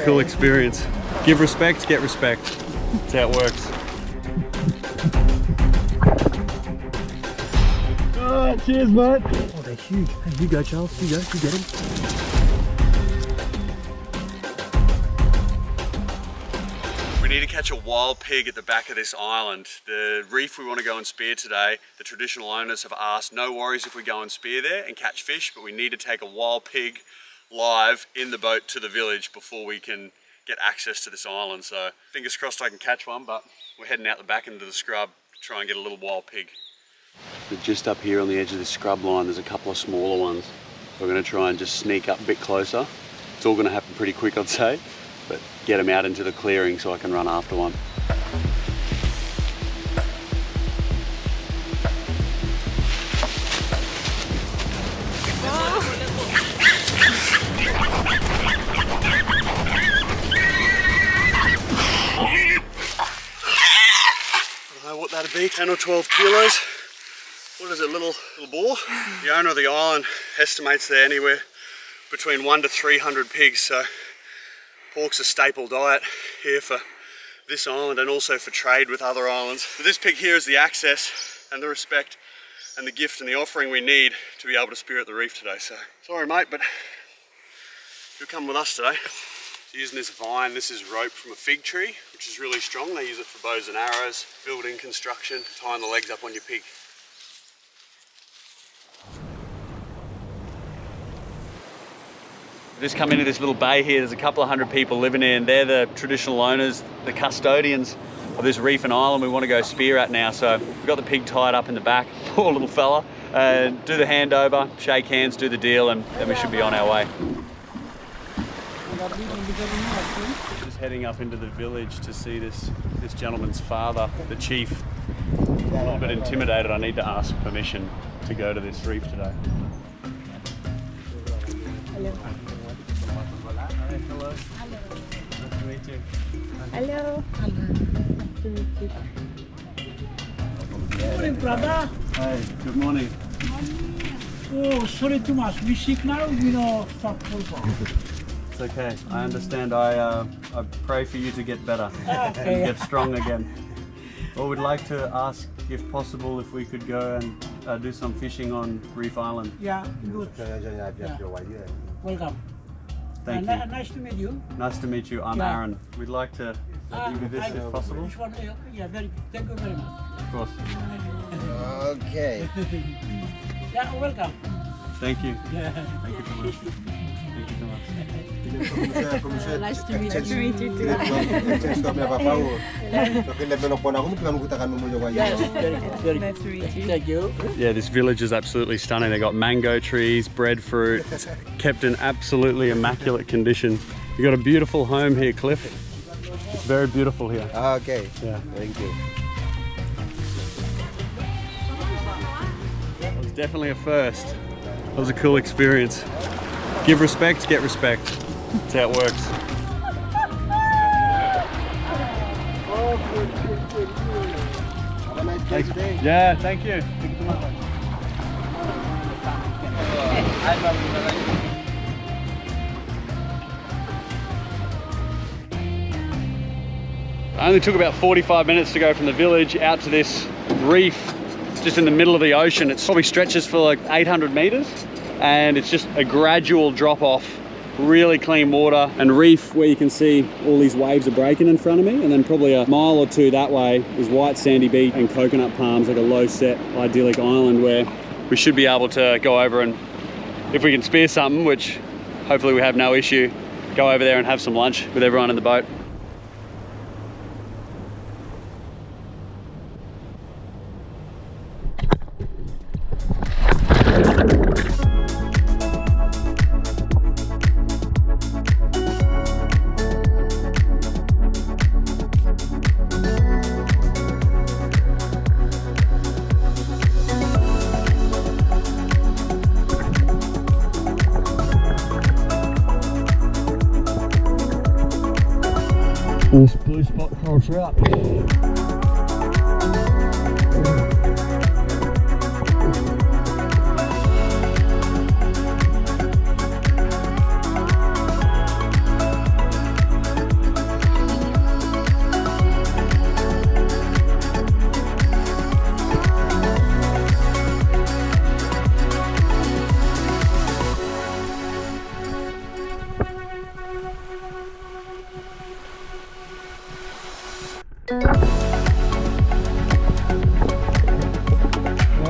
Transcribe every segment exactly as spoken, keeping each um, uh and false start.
cool experience. Give respect, get respect. That's how it works. Oh, cheers, mate. Oh, they're huge. Hey, you go, Charles. You go. You get him. We need to catch a wild pig at the back of this island. The reef we want to go and spear today, the traditional owners have asked, no worries if we go and spear there and catch fish, but we need to take a wild pig live in the boat to the village before we can get access to this island. So fingers crossed I can catch one, but we're heading out the back into the scrub to try and get a little wild pig. Just up here on the edge of this scrub line, there's a couple of smaller ones. We're going to try and just sneak up a bit closer. It's all going to happen pretty quick, I'd say. But get them out into the clearing so I can run after one. I don't know what that'd be, ten or twelve kilos. What is it, little, little boar? The owner of the island estimates they're anywhere between one to three hundred pigs, so pork's a staple diet here for this island and also for trade with other islands. So this pig here is the access and the respect and the gift and the offering we need to be able to spear at the reef today. So sorry mate, but you'll come with us today. So using this vine, this is rope from a fig tree, which is really strong. They use it for bows and arrows, building, construction, tying the legs up on your pig. Just come into this little bay here, there's a couple of hundred people living here and they're the traditional owners, the custodians of this reef and island we want to go spear at now. So we've got the pig tied up in the back, poor little fella, uh, do the handover, shake hands, do the deal, and then we should be on our way. Just heading up into the village to see this, this gentleman's father, the chief. I'm a little bit intimidated, I need to ask permission to go to this reef today. Hello. Hello. Nice to meet you. Hello. Hello. Nice to meet you. Good morning, brother. Hi, good morning. Oh, sorry too much. We sick now, we don't stop football. It's okay. I understand. I uh, I pray for you to get better and get strong again. Well, we'd like to ask, if possible, if we could go and uh, do some fishing on Reef Island. Yeah, good. Yeah. Welcome. Thank uh, you. Nice to meet you. Nice to meet you. I'm yeah. Aaron. We'd like to uh, do this I, if possible. This one, yeah, very, thank you very much. Of course. Okay. Yeah, welcome. Thank you. Yeah. Thank you so much. Thank you so much. Nice to meet you. Nice to meet you. Thank you. Yeah, this village is absolutely stunning. They got mango trees, breadfruit. It's kept in absolutely immaculate condition. You got a beautiful home here, Cliff. It's very beautiful here. Okay. Yeah. Thank you. It was definitely a first. That was a cool experience. Give respect, get respect. That's how it works. Oh, good, good, good, good. Have a nice day today. Yeah, thank you. Thank you so much. I only took about forty-five minutes to go from the village out to this reef, just in the middle of the ocean. It probably stretches for like eight hundred meters. And it's just a gradual drop off, really clean water and reef where you can see all these waves are breaking in front of me, and then probably a mile or two that way is white sandy beach and coconut palms, like a low set idyllic island where we should be able to go over, and if we can spear something, which hopefully we have no issue, go over there and have some lunch with everyone in the boat. This blue spot coral trout.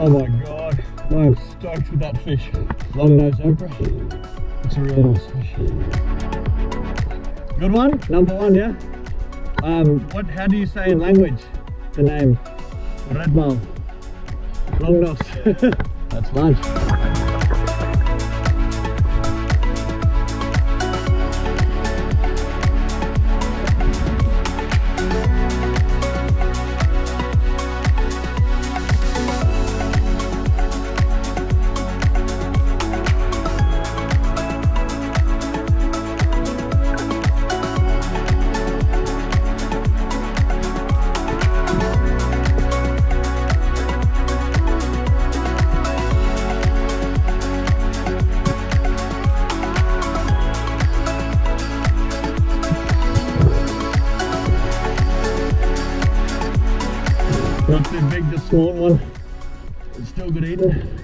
Oh my god, I'm stoked with that fish. Long-nosed okra. It's a real nice fish. Good one, number one, yeah? Um, what? How do you say in language the name? Red Mole. Long nose. That's lunch. Not too big, just small one. It's still good eating.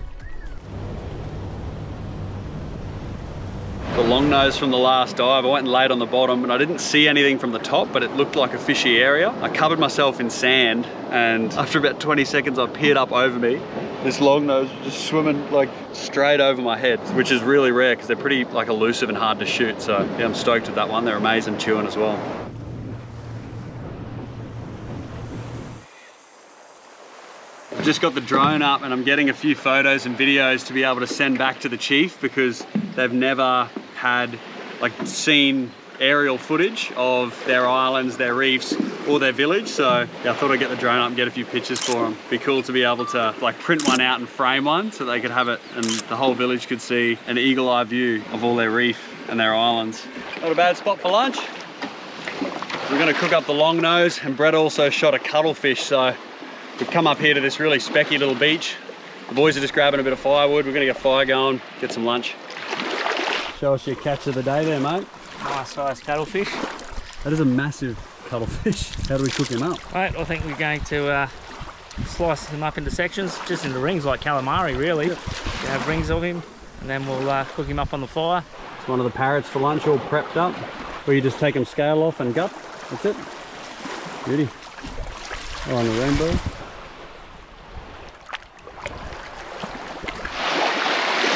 The long nose from the last dive, I went and laid on the bottom and I didn't see anything from the top, but it looked like a fishy area. I covered myself in sand and after about twenty seconds I peered up over me. This long nose was just swimming like straight over my head, which is really rare because they're pretty like elusive and hard to shoot. So yeah, I'm stoked with that one. They're amazing chewing as well. Just got the drone up and I'm getting a few photos and videos to be able to send back to the chief because they've never had like seen aerial footage of their islands, their reefs or their village. So yeah, I thought I'd get the drone up and get a few pictures for them. It'd be cool to be able to like print one out and frame one so they could have it and the whole village could see an eagle eye view of all their reef and their islands. Not a bad spot for lunch. We're gonna cook up the long nose and Brett also shot a cuttlefish, so we've come up here to this really specky little beach. The boys are just grabbing a bit of firewood. We're gonna get a fire going, get some lunch. Show us your catch of the day there, mate. Nice size cuttlefish. That is a massive cuttlefish. How do we cook him up? Right, I think we're going to uh, slice him up into sections, just into rings like calamari, really. Yep. We'll have rings of him, and then we'll uh, cook him up on the fire. It's one of the parrots for lunch, all prepped up. Where you just take him scale off and gut. That's it. Beauty. Oh, and a rainbow.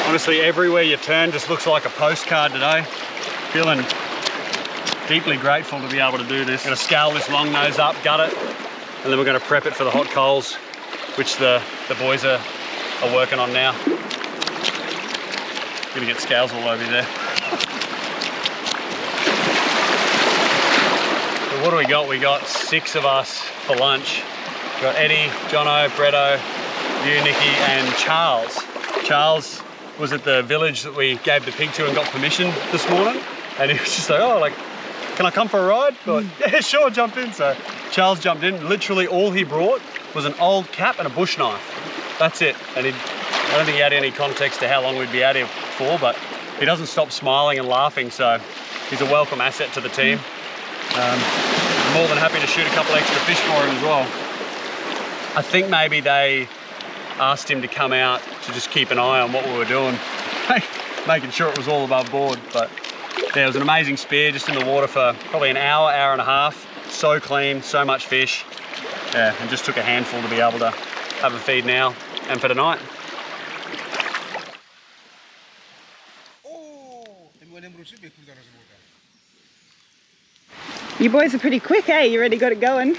Honestly, everywhere you turn just looks like a postcard today. Feeling deeply grateful to be able to do this. We're gonna scale this long nose up, gut it, and then we're gonna prep it for the hot coals, which the, the boys are, are working on now. Gonna get scales all over you there. So what do we got? We got six of us for lunch. We've got Eddie, Jono, Bretto, you, Nikki, and Charles. Charles was at the village that we gave the pig to and got permission this morning. And he was just like, oh, like, can I come for a ride? But yeah, sure, jump in. So Charles jumped in. Literally all he brought was an old cap and a bush knife. That's it. And he, I don't think he had any context to how long we'd be out here for, but he doesn't stop smiling and laughing. So he's a welcome asset to the team. Um, I'm more than happy to shoot a couple extra fish for him as well. I think maybe they asked him to come out to just keep an eye on what we were doing, making sure it was all above board. But there was an amazing spear just in the water for probably an hour, hour and a half. So clean, so much fish. Yeah, and just took a handful to be able to have a feed now and for tonight. You boys are pretty quick, eh? You already got it going.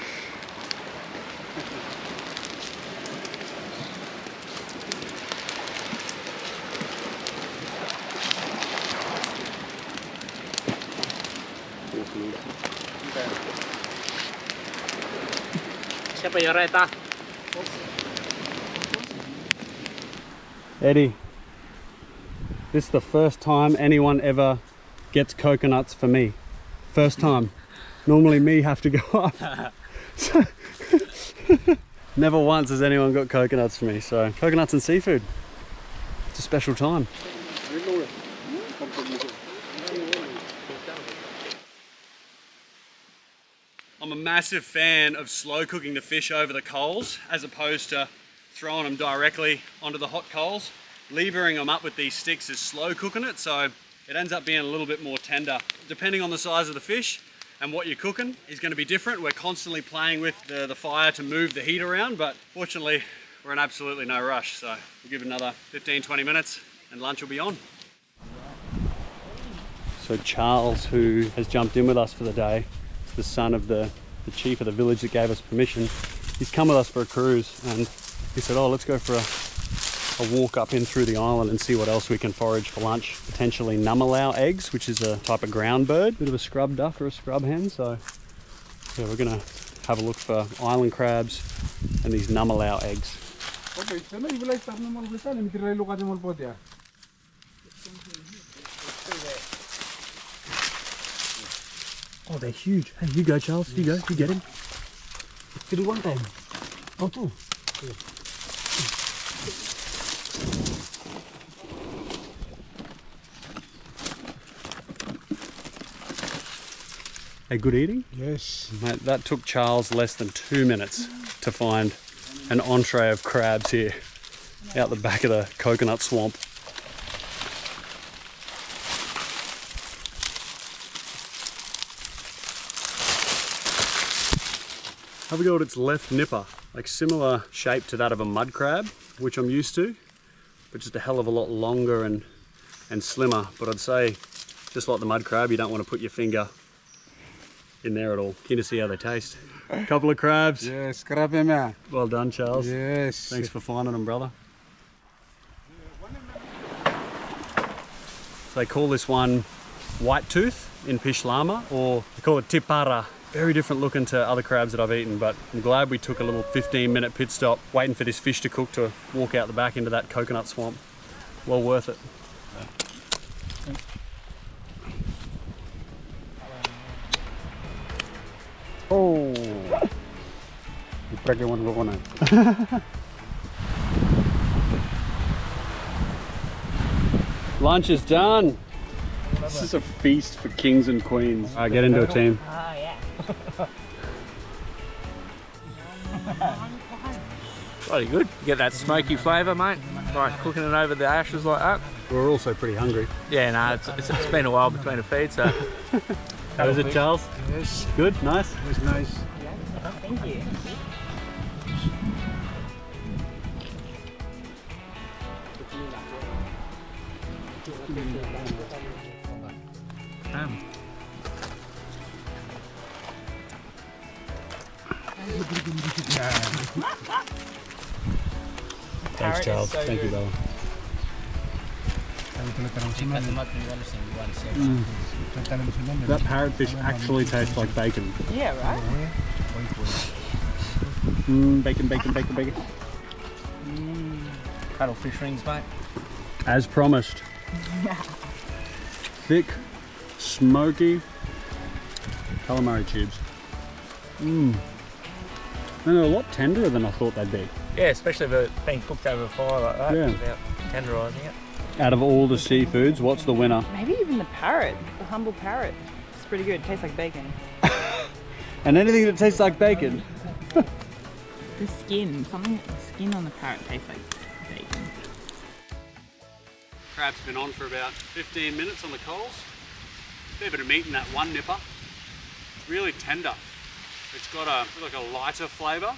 Eddie, this is the first time anyone ever gets coconuts for me. First time. Normally me have to go up. So, never once has anyone got coconuts for me. So coconuts and seafood. It's a special time. I'm a massive fan of slow cooking the fish over the coals as opposed to throwing them directly onto the hot coals. Levering them up with these sticks is slow cooking it, so it ends up being a little bit more tender. Depending on the size of the fish and what you're cooking is going to be different. We're constantly playing with the, the fire to move the heat around, but fortunately we're in absolutely no rush, so we'll give it another fifteen to twenty minutes and lunch will be on. So Charles, who has jumped in with us for the day, is the son of the, the chief of the village that gave us permission. He's come with us for a cruise and he said, oh, let's go for a, a walk up in through the island and see what else we can forage for lunch. Potentially nummerlau eggs, which is a type of ground bird, bit of a scrub duck or a scrub hen. So yeah, we're gonna have a look for island crabs and these nummerlau eggs. Oh, they're huge. Hey, you go, Charles. You go. You get him. Did one time. Oh, two. Hey, good eating? Yes. Mate, that took Charles less than two minutes to find an entree of crabs here out the back of the coconut swamp. Have a go at its left nipper, like similar shape to that of a mud crab, which I'm used to, but just a hell of a lot longer and, and slimmer. But I'd say, just like the mud crab, you don't want to put your finger in there at all. Keen to see how they taste. A couple of crabs. Yes, crab man. Well done, Charles. Yes. Thanks for finding them, brother. So they call this one white tooth in Pishlama, or they call it tipara. Very different looking to other crabs that I've eaten, but I'm glad we took a little fifteen minute pit stop waiting for this fish to cook to walk out the back into that coconut swamp. Well worth it. Oh, you probably want to go on it. Lunch is done. This is a feast for kings and queens. All right, get into a team. Bloody good. You get that smoky flavour, mate. Right, cooking it over the ashes like that. We're also pretty hungry. Yeah, no, it's, it's, it's been a while between a feed, so. How is it, Charles? Yes. Good, nice? It was nice. Thank you. Um. Thanks, Charles. So thank good. You, brother. Mm. That parrotfish actually tastes like bacon. Yeah, right? Mm, bacon, bacon, bacon, bacon. Mm. Cuttlefish rings, mate. As promised. Thick, smoky calamari tubes. Mmm. And they're a lot tenderer than I thought they'd be. Yeah, especially if it's been cooked over a fire like that, yeah. Without tenderising it. Out of all the seafoods, what's the winner? Maybe even the parrot, the humble parrot. It's pretty good, it tastes like bacon. And anything that tastes like bacon. The skin, something the skin on the parrot tastes like bacon. Crab's been on for about fifteen minutes on the coals. Fair bit of meat in that one nipper. It's really tender. It's got a, like a lighter flavour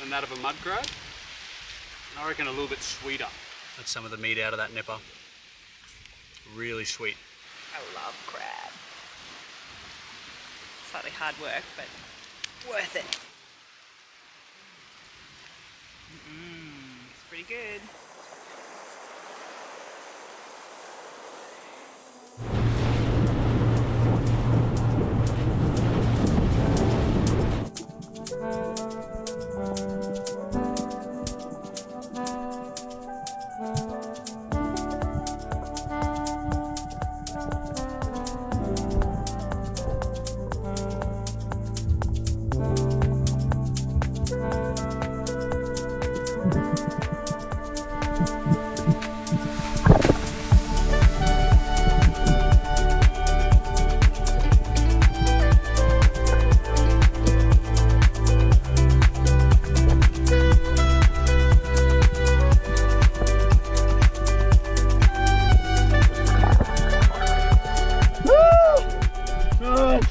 than that of a mud crab, and I reckon a little bit sweeter. That's some of the meat out of that nipper. Really sweet. I love crab. Slightly hard work, but worth it. Mm-mm, it's pretty good.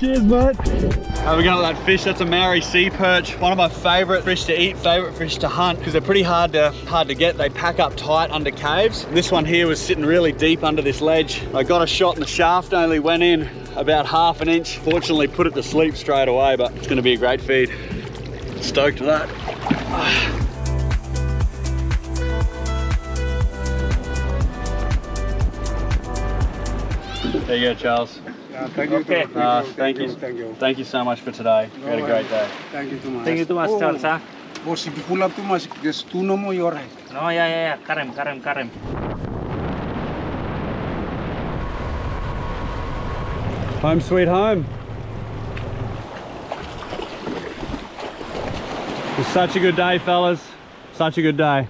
Cheers, mate. Have a go at that fish. That's a Maori sea perch. One of my favorite fish to eat, favorite fish to hunt, because they're pretty hard to, hard to get. They pack up tight under caves. This one here was sitting really deep under this ledge. I got a shot and the shaft only went in about half an inch. Fortunately, put it to sleep straight away, but it's gonna be a great feed. Stoked for that. There you go, Charles. Yeah, thank you. Okay. Uh, thank, thank, you. You. thank you. Thank you so much for today. No you had a great day. Thank you too much. Thank you too much, oh, Charles. Huh? Oh, if you pull up too much, there's two no more, you're right. No, yeah, yeah, yeah. Karem, Karem, Karem. Home sweet home. It was such a good day, fellas. Such a good day.